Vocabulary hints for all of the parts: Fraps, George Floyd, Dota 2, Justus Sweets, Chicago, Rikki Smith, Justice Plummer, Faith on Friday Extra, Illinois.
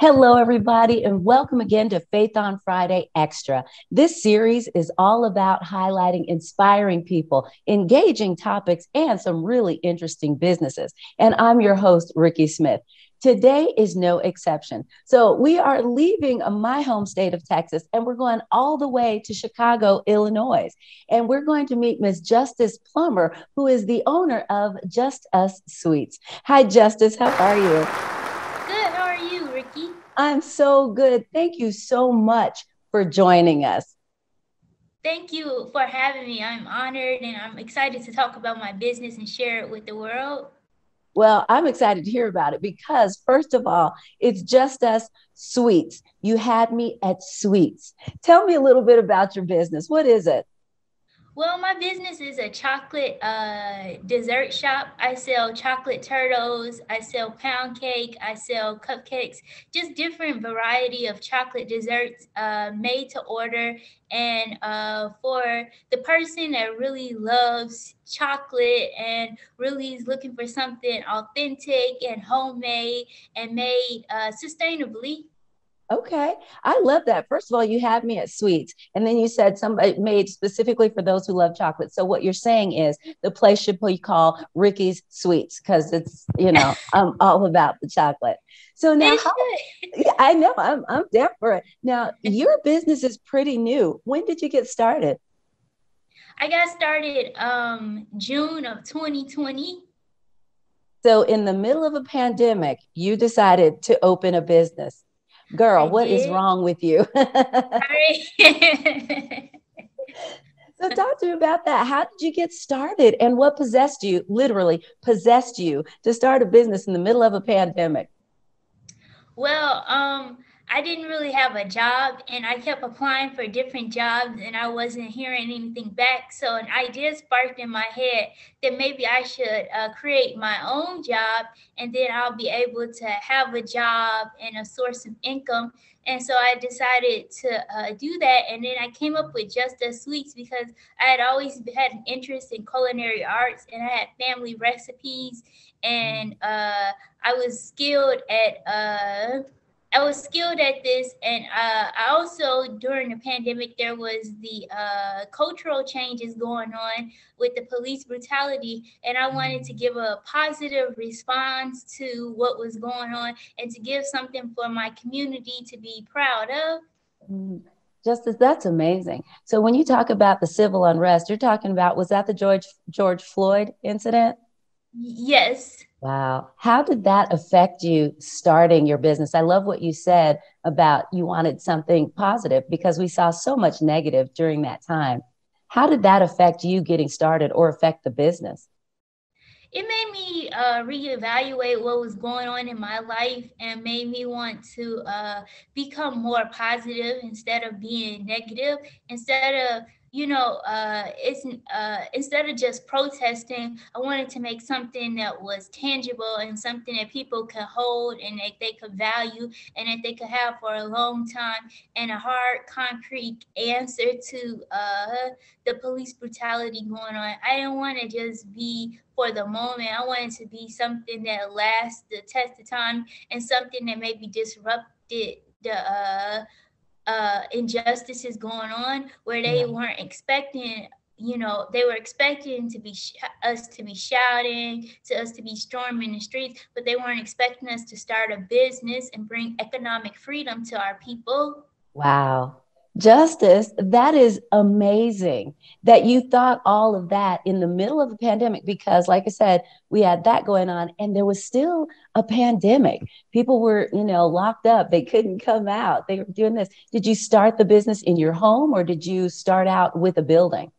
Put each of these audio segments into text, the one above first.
Hello, everybody, and welcome again to Faith on Friday Extra. This series is all about highlighting inspiring people, engaging topics, and some really interesting businesses. And I'm your host, Rikki Smith. Today is no exception. So we are leaving my home state of Texas, and we're going all the way to Chicago, Illinois. And we're going to meet Miss Justice Plummer, who is the owner of Justus Sweets. Hi, Justice. How are you? I'm so good. Thank you so much for joining us. Thank you for having me. I'm honored and I'm excited to talk about my business and share it with the world. Well, I'm excited to hear about it because, first of all, it's Justus Sweets. You had me at Sweets. Tell me a little bit about your business. What is it? Well, my business is a chocolate dessert shop. I sell chocolate turtles, I sell pound cake, I sell cupcakes, just different variety of chocolate desserts made to order. And for the person that really loves chocolate and really is looking for something authentic and homemade and made sustainably. Okay. I love that. First of all, you had me at Sweets. And then you said somebody made specifically for those who love chocolate. So what you're saying is the place should be called Rikki's Sweets because it's, you know, I'm all about the chocolate. So now I know I'm down for it. Now your business is pretty new. When did you get started? I got started June of 2020. So in the middle of a pandemic, you decided to open a business. Girl, what is wrong with you? So talk to me about that. How did you get started and what possessed you, literally possessed you to start a business in the middle of a pandemic? Well, I didn't really have a job and I kept applying for different jobs and I wasn't hearing anything back. So an idea sparked in my head that maybe I should create my own job and then I'll be able to have a job and a source of income. And so I decided to do that. And then I came up with Justus Sweets because I had always had an interest in culinary arts and I had family recipes and I was skilled at this, and I also, during the pandemic, there was the cultural changes going on with the police brutality, and I wanted to give a positive response to what was going on and to give something for my community to be proud of. Justice, that's amazing. So when you talk about the civil unrest, you're talking about, was that the George Floyd incident? Yes. Wow. How did that affect you starting your business? I love what you said about you wanted something positive because we saw so much negative during that time. How did that affect you getting started or affect the business? It made me reevaluate what was going on in my life and made me want to become more positive instead of being negative, instead of instead of just protesting, I wanted to make something that was tangible and something that people could hold and that they could value and that they could have for a long time and a hard, concrete answer to the police brutality going on. I didn't want to just be for the moment. I wanted to be something that lasts the test of time and something that maybe disrupted the injustices going on where they weren't expecting, they were expecting to be us to be shouting, to us to be storming the streets, but they weren't expecting us to start a business and bring economic freedom to our people. Wow. Justice, that is amazing that you thought all of that in the middle of a pandemic, because like I said, we had that going on and there was still a pandemic. People were, locked up. They couldn't come out. They were doing this. Did you start the business in your home or did you start out with a building?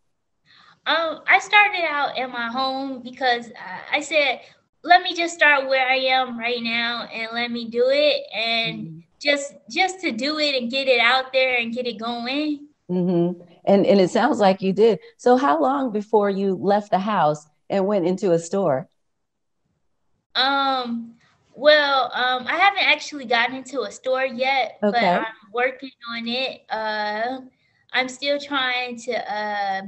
I started out in my home because I said, let me just start where I am right now and let me do it. And just to do it and get it out there and get it going. Mm-hmm. And it sounds like you did. So how long before you left the house and went into a store? I haven't actually gotten into a store yet, but I'm working on it. I'm still trying to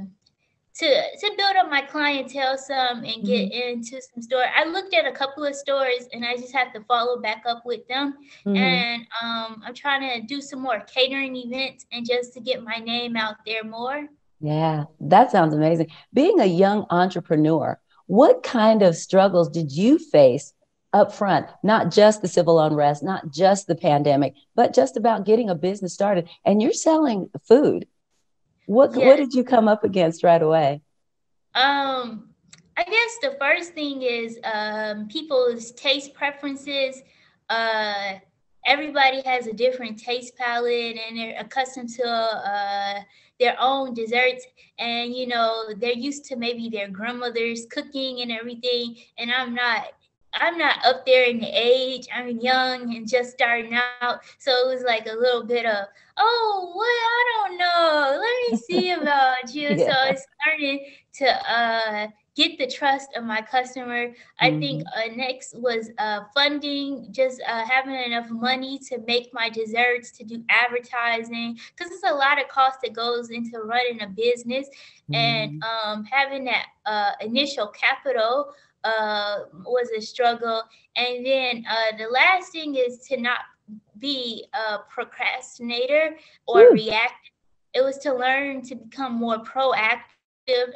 to build up my clientele some and get into some stores. I looked at a couple of stores and I just have to follow back up with them. And I'm trying to do some more catering events and just to get my name out there more. Yeah, that sounds amazing. Being a young entrepreneur, what kind of struggles did you face up front? Not just the civil unrest, not just the pandemic, but just about getting a business started. And you're selling food. What did you come up against right away? I guess the first thing is people's taste preferences. Everybody has a different taste palette and they're accustomed to their own desserts. And, you know, they're used to maybe their grandmother's cooking and everything. And I'm not up there in the age. I'm young and just starting out. So it was like a little bit of, I don't know. Let me see about you. Yeah. So it's starting to get the trust of my customer. I think next was funding, just having enough money to make my desserts, to do advertising, because it's a lot of cost that goes into running a business. And having that initial capital was a struggle. And then the last thing is to not be a procrastinator or reactive. It was to learn to become more proactive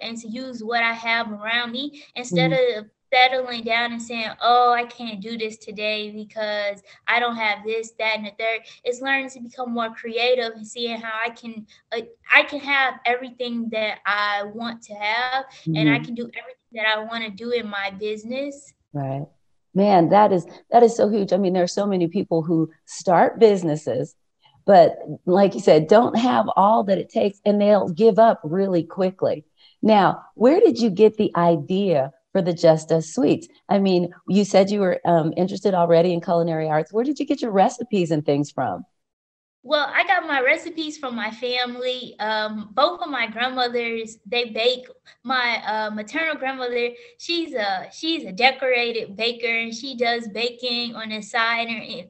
and to use what I have around me instead of settling down and saying, I can't do this today because I don't have this, that, and the third. It's learning to become more creative and seeing how I can have everything that I want to have and I can do everything that I want to do in my business. Right. Man, that is so huge. I mean, there are so many people who start businesses, but like you said, don't have all that it takes and they'll give up really quickly. Now, where did you get the idea for the Justice Sweets? I mean, you said you were interested already in culinary arts. Where did you get your recipes and things from? Well, I got my recipes from my family. Both of my grandmothers, they bake. My maternal grandmother, she's a decorated baker, and she does baking on the side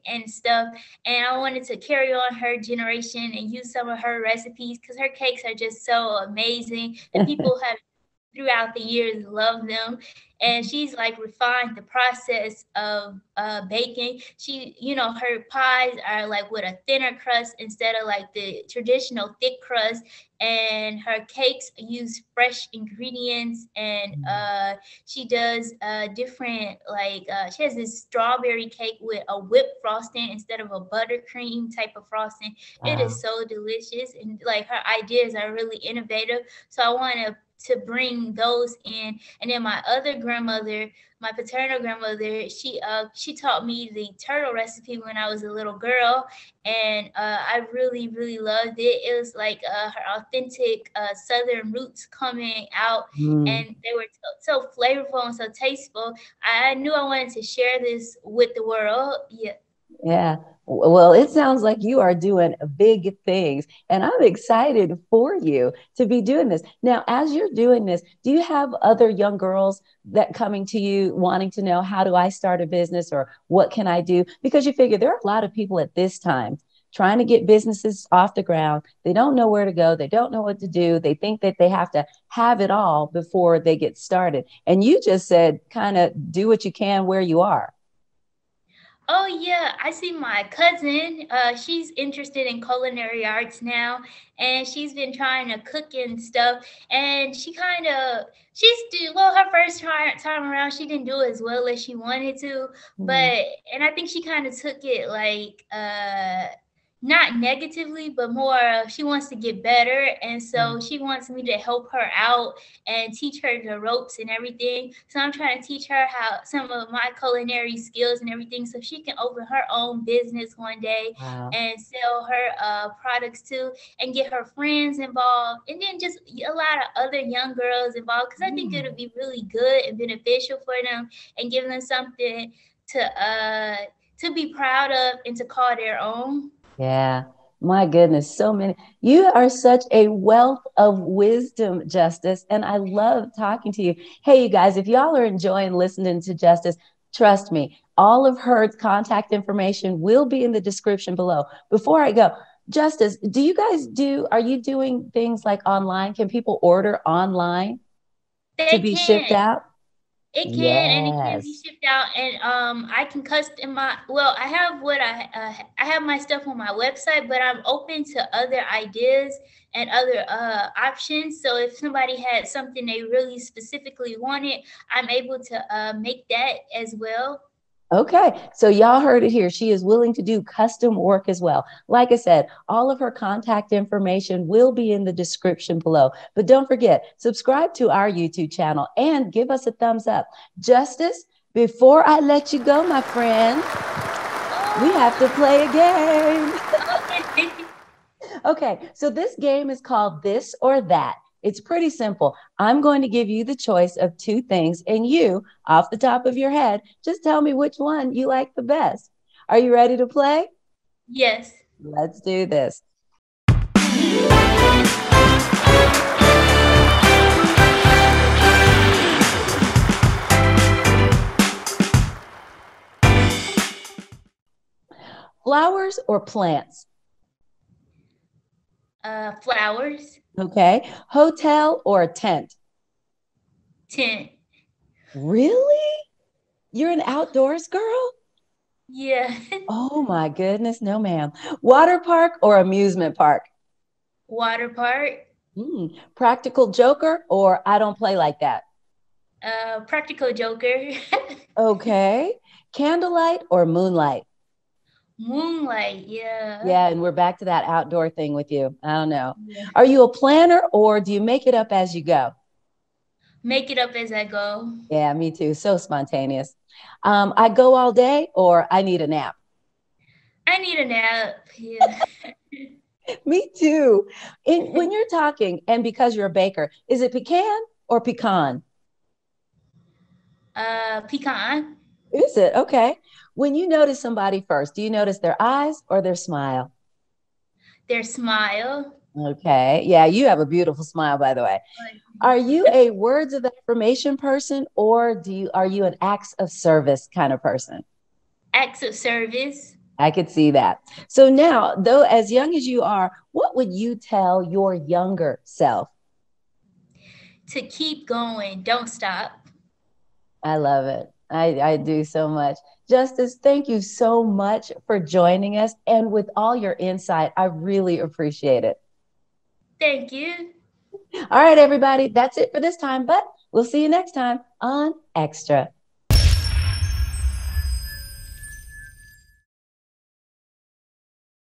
and stuff. And I wanted to carry on her generation and use some of her recipes because her cakes are just so amazing, and people have throughout the years love them. And she's like refined the process of baking. She, you know, her pies are like with a thinner crust instead of like the traditional thick crust, and her cakes use fresh ingredients. And she does different, like she has this strawberry cake with a whipped frosting instead of a buttercream type of frosting. Wow. It is so delicious, and like her ideas are really innovative. So I want to bring those in. And then my other grandmother, my paternal grandmother, she taught me the turtle recipe when I was a little girl, and I really, really loved it. It was like her authentic Southern roots coming out, and they were so flavorful and so tasteful. I knew I wanted to share this with the world. Yeah. Yeah. Well, it sounds like you are doing big things, and I'm excited for you to be doing this. Now, as you're doing this, do you have other young girls that coming to you wanting to know, how do I start a business, or what can I do? Because you figure there are a lot of people at this time trying to get businesses off the ground. They don't know where to go. They don't know what to do. They think that they have to have it all before they get started. And you just said, kind of do what you can where you are. Oh, yeah. I see my cousin. She's interested in culinary arts now, and she's been trying to cook and stuff. And she kind of, her first time around, she didn't do as well as she wanted to. And I think she kind of took it like, not negatively, but more of she wants to get better. And so she wants me to help her out and teach her the ropes and everything. So I'm trying to teach her how some of my culinary skills and everything, so she can open her own business one day. Wow. And sell her products too, and get her friends involved. And then just a lot of other young girls involved, because I think it'll be really good and beneficial for them, and give them something to be proud of and to call their own. Yeah. My goodness. So many. You are such a wealth of wisdom, Justice. And I love talking to you. Hey, you guys, if y'all are enjoying listening to Justice, trust me, all of her contact information will be in the description below. Before I go, Justice, do you guys are you doing things like online? Can people order online shipped out? It can, yes. And it can be shipped out, and I can customize. Well, I have I have my stuff on my website, but I'm open to other ideas and other options. So if somebody had something they really specifically wanted, I'm able to make that as well. Okay, so y'all heard it here. She is willing to do custom work as well. Like I said, all of her contact information will be in the description below. But don't forget, subscribe to our YouTube channel and give us a thumbs up. Justice, before I let you go, my friend, we have to play a game. Okay, so this game is called This or That. It's pretty simple. I'm going to give you the choice of two things, and you, off the top of your head, just tell me which one you like the best. Are you ready to play? Yes. Let's do this. Flowers or plants? Flowers. Okay. Hotel or tent? Tent. Really? You're an outdoors girl? Yeah. Oh my goodness. No, ma'am. Water park or amusement park? Water park. Practical joker or I don't play like that? Practical joker. Okay. Candlelight or moonlight? Moonlight, yeah. Yeah, and we're back to that outdoor thing with you. I don't know. Yeah. Are you a planner or do you make it up as you go? Make it up as I go. Yeah, me too. So spontaneous. I go all day or I need a nap? I need a nap. Yeah. Me too. When you're talking and because you're a baker, is it pecan or pecan? Pecan. Is it? Okay. When you notice somebody first, do you notice their eyes or their smile? Their smile. Okay. Yeah, you have a beautiful smile, by the way. Are you a words of affirmation person or are you an acts of service kind of person? Acts of service. I could see that. So now, though, as young as you are, what would you tell your younger self? To keep going. Don't stop. I love it. I do so much. Justice, thank you so much for joining us. And with all your insight, I really appreciate it. Thank you. All right, everybody. That's it for this time, but we'll see you next time on Extra.